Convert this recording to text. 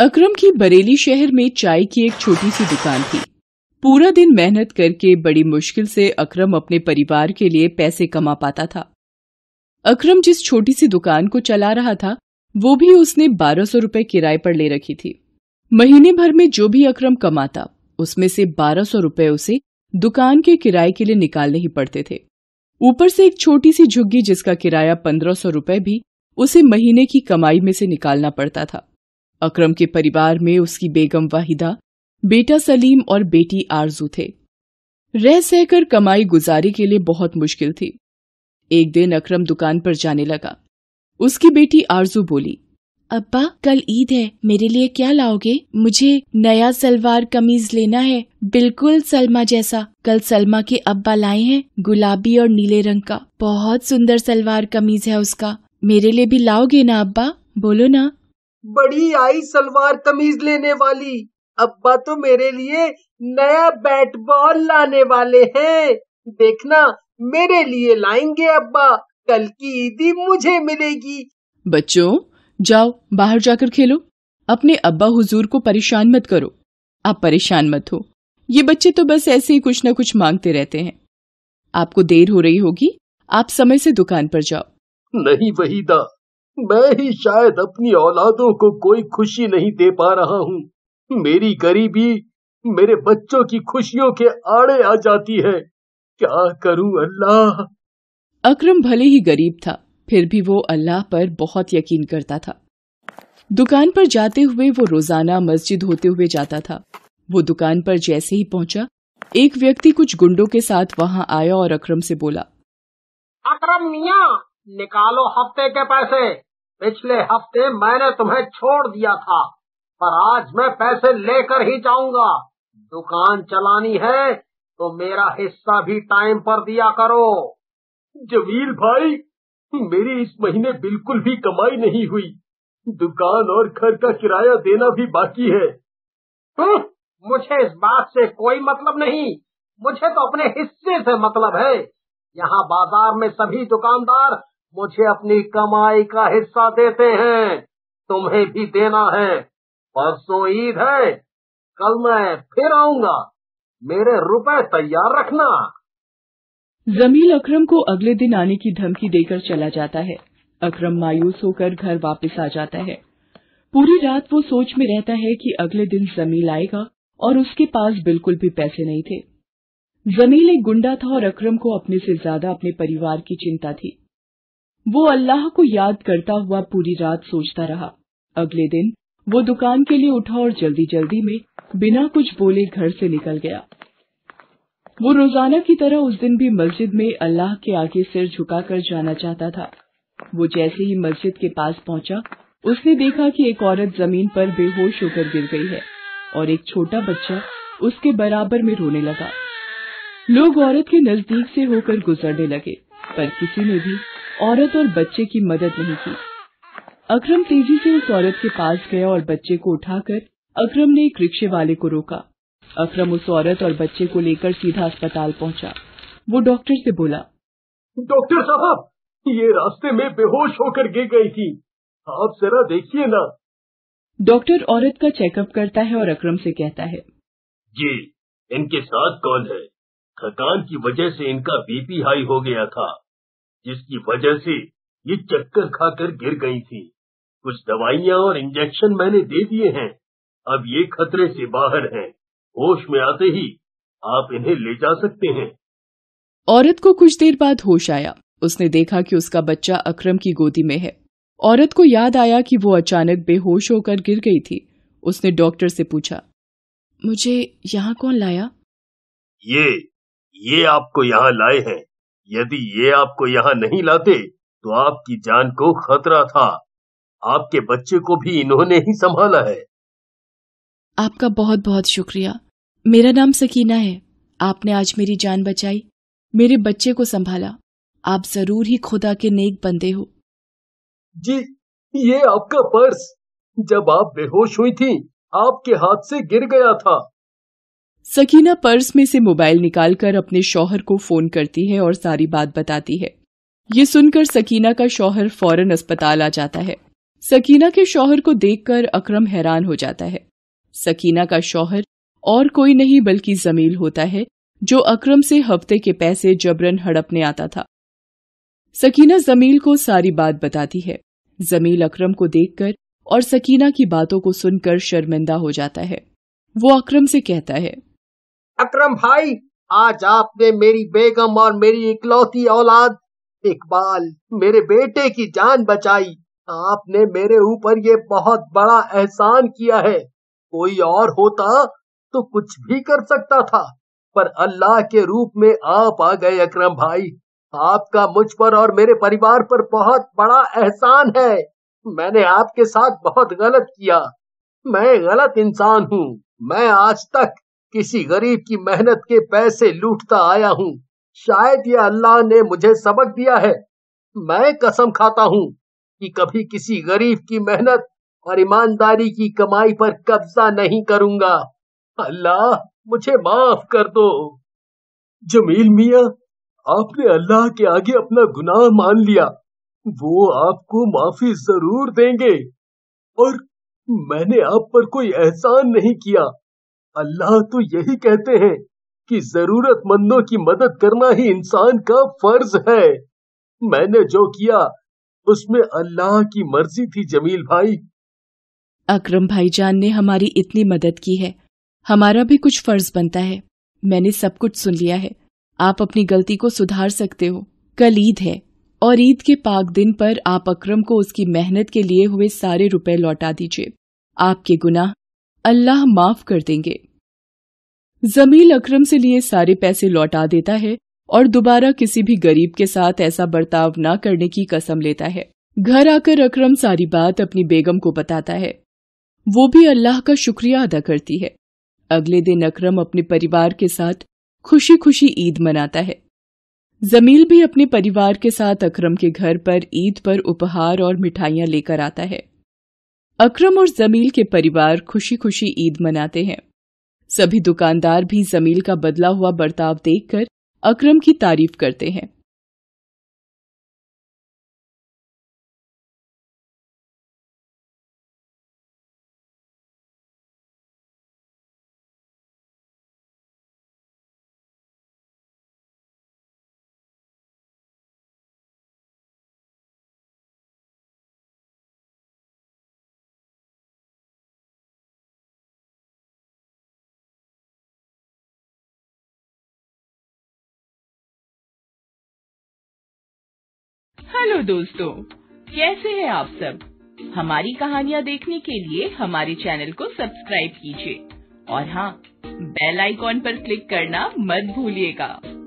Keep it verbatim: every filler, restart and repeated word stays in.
अकरम की बरेली शहर में चाय की एक छोटी सी दुकान थी। पूरा दिन मेहनत करके बड़ी मुश्किल से अकरम अपने परिवार के लिए पैसे कमा पाता था। अकरम जिस छोटी सी दुकान को चला रहा था वो भी उसने बारह सौ रुपये किराए पर ले रखी थी। महीने भर में जो भी अकरम कमाता उसमें से बारह सौ रुपये उसे दुकान के किराए के लिए निकालने ही पड़ते थे। ऊपर से एक छोटी सी झुग्गी जिसका किराया पंद्रह सौ रुपये भी उसे महीने की कमाई में से निकालना पड़ता था। अकरम के परिवार में उसकी बेगम वाहिदा, बेटा सलीम और बेटी आरजू थे। रह सहकर कमाई गुजारी के लिए बहुत मुश्किल थी। एक दिन अकरम दुकान पर जाने लगा। उसकी बेटी आरजू बोली, अब्बा कल ईद है, मेरे लिए क्या लाओगे? मुझे नया सलवार कमीज लेना है, बिल्कुल सलमा जैसा। कल सलमा के अब्बा लाए हैं गुलाबी और नीले रंग का, बहुत सुंदर सलवार कमीज है उसका। मेरे लिए भी लाओगे ना अब्बा, बोलो ना। बड़ी आई सलवार कमीज लेने वाली, अब्बा तो मेरे लिए नया बैट बॉल लाने वाले हैं। देखना मेरे लिए लाएंगे अब्बा, कल की ईदी मुझे मिलेगी। बच्चों जाओ बाहर जाकर खेलो, अपने अब्बा हुजूर को परेशान मत करो। आप परेशान मत हो, ये बच्चे तो बस ऐसे ही कुछ न कुछ मांगते रहते हैं। आपको देर हो रही होगी, आप समय से दुकान पर जाओ। नहीं वहीदा, मैं ही शायद अपनी औलादों को कोई खुशी नहीं दे पा रहा हूँ। मेरी गरीबी मेरे बच्चों की खुशियों के आड़े आ जाती है, क्या करूँ अल्लाह। अकरम भले ही गरीब था, फिर भी वो अल्लाह पर बहुत यकीन करता था। दुकान पर जाते हुए वो रोजाना मस्जिद होते हुए जाता था। वो दुकान पर जैसे ही पहुँचा, एक व्यक्ति कुछ गुंडों के साथ वहाँ आया और अकरम से बोला, अकरम मियाँ निकालो हफ्ते के पैसे। पिछले हफ्ते मैंने तुम्हें छोड़ दिया था, पर आज मैं पैसे लेकर ही जाऊंगा। दुकान चलानी है तो मेरा हिस्सा भी टाइम पर दिया करो। जमील भाई, मेरी इस महीने बिल्कुल भी कमाई नहीं हुई, दुकान और घर का किराया देना भी बाकी है। हुँ, मुझे इस बात से कोई मतलब नहीं, मुझे तो अपने हिस्से से मतलब है। यहाँ बाजार में सभी दुकानदार मुझे अपनी कमाई का हिस्सा देते हैं, तुम्हें भी देना है। परसों ईद है, कल मैं फिर आऊंगा, मेरे रुपए तैयार रखना। जमील अकरम को अगले दिन आने की धमकी देकर चला जाता है। अकरम मायूस होकर घर वापस आ जाता है। पूरी रात वो सोच में रहता है कि अगले दिन जमील आएगा और उसके पास बिल्कुल भी पैसे नहीं थे। जमील एक गुंडा था और अकरम को अपने से ज्यादा अपने परिवार की चिंता थी। वो अल्लाह को याद करता हुआ पूरी रात सोचता रहा। अगले दिन वो दुकान के लिए उठा और जल्दी जल्दी में बिना कुछ बोले घर से निकल गया। वो रोजाना की तरह उस दिन भी मस्जिद में अल्लाह के आगे सिर झुकाकर जाना चाहता था। वो जैसे ही मस्जिद के पास पहुंचा, उसने देखा कि एक औरत जमीन पर बेहोश होकर गिर गई है और एक छोटा बच्चा उसके बराबर में रोने लगा। लोग औरत के नजदीक से होकर गुजरने लगे, पर किसी ने भी औरत और बच्चे की मदद नहीं की। अकरम तेजी से उस औरत के पास गया और बच्चे को उठाकर अकरम ने एक रिक्शे वाले को रोका। अकरम उस औरत और बच्चे को लेकर सीधा अस्पताल पहुंचा। वो डॉक्टर से बोला, डॉक्टर साहब ये रास्ते में बेहोश होकर गिर गई थी, आप जरा देखिए ना। डॉक्टर औरत का चेकअप करता है और अकरम से कहता है, जी इनके साथ कौन है? थकान की वजह से इनका बीपी हाई हो गया था, जिसकी वजह से ये चक्कर खाकर गिर गई थी। कुछ दवाइयाँ और इंजेक्शन मैंने दे दिए हैं, अब ये खतरे से बाहर हैं। होश में आते ही आप इन्हें ले जा सकते हैं। औरत को कुछ देर बाद होश आया। उसने देखा कि उसका बच्चा अकरम की गोदी में है। औरत को याद आया कि वो अचानक बेहोश होकर गिर गई थी। उसने डॉक्टर से पूछा, मुझे यहाँ कौन लाया? ये ये आपको यहाँ लाए हैं। यदि ये आपको यहाँ नहीं लाते तो आपकी जान को खतरा था। आपके बच्चे को भी इन्होंने ही संभाला है। आपका बहुत बहुत शुक्रिया। मेरा नाम सकीना है, आपने आज मेरी जान बचाई, मेरे बच्चे को संभाला। आप जरूर ही खुदा के नेक बंदे हो। जी ये आपका पर्स, जब आप बेहोश हुई थी आपके हाथ से गिर गया था। सकीना पर्स में से मोबाइल निकालकर अपने शौहर को फोन करती है और सारी बात बताती है। ये सुनकर सकीना का शौहर फौरन अस्पताल आ जाता है। सकीना के शौहर को देखकर अकरम हैरान हो जाता है। सकीना का शौहर और कोई नहीं बल्कि जमील होता है, जो अकरम से हफ्ते के पैसे जबरन हड़पने आता था। सकीना जमील को सारी बात बताती है। जमील अकरम को देखकर और सकीना की बातों को सुनकर शर्मिंदा हो जाता है। वो अकरम से कहता है, अकरम भाई, आज आपने मेरी बेगम और मेरी इकलौती औलाद इकबाल, मेरे बेटे की जान बचाई। आपने मेरे ऊपर ये बहुत बड़ा एहसान किया है। कोई और होता तो कुछ भी कर सकता था, पर अल्लाह के रूप में आप आ गए। अकरम भाई, आपका मुझ पर और मेरे परिवार पर बहुत बड़ा एहसान है। मैंने आपके साथ बहुत गलत किया। मैं गलत इंसान हूँ। मैं आज तक किसी गरीब की मेहनत के पैसे लूटता आया हूँ। शायद ये अल्लाह ने मुझे सबक दिया है। मैं कसम खाता हूँ कि कभी किसी गरीब की मेहनत और ईमानदारी की कमाई पर कब्जा नहीं करूंगा। अल्लाह मुझे माफ कर दो। जमील मियाँ, आपने अल्लाह के आगे अपना गुनाह मान लिया। वो आपको माफी जरूर देंगे। और मैंने आप पर कोई एहसान नहीं किया। अल्लाह तो यही कहते हैं कि जरूरतमंदों की मदद करना ही इंसान का फर्ज है। मैंने जो किया उसमें अल्लाह की मर्जी थी। जमील भाई, अकरम भाईजान ने हमारी इतनी मदद की है, हमारा भी कुछ फर्ज बनता है। मैंने सब कुछ सुन लिया है। आप अपनी गलती को सुधार सकते हो। कल ईद है और ईद के पाक दिन पर आप अकरम को उसकी मेहनत के लिए हुए सारे रुपए लौटा दीजिए। आपके गुनाह अल्लाह माफ कर देंगे। जमील अकरम से लिए सारे पैसे लौटा देता है और दोबारा किसी भी गरीब के साथ ऐसा बर्ताव ना करने की कसम लेता है। घर आकर अकरम सारी बात अपनी बेगम को बताता है। वो भी अल्लाह का शुक्रिया अदा करती है। अगले दिन अकरम अपने परिवार के साथ खुशी खुशी ईद मनाता है। जमील भी अपने परिवार के साथ अकरम के घर पर ईद पर उपहार और मिठाइयां लेकर आता है। अकरम और जमील के परिवार खुशी खुशी ईद मनाते हैं। सभी दुकानदार भी जमील का बदला हुआ बर्ताव देखकर अकरम की तारीफ करते हैं। हेलो दोस्तों, कैसे हैं आप सब? हमारी कहानियाँ देखने के लिए हमारे चैनल को सब्सक्राइब कीजिए और हाँ, बेल आइकॉन पर क्लिक करना मत भूलिएगा।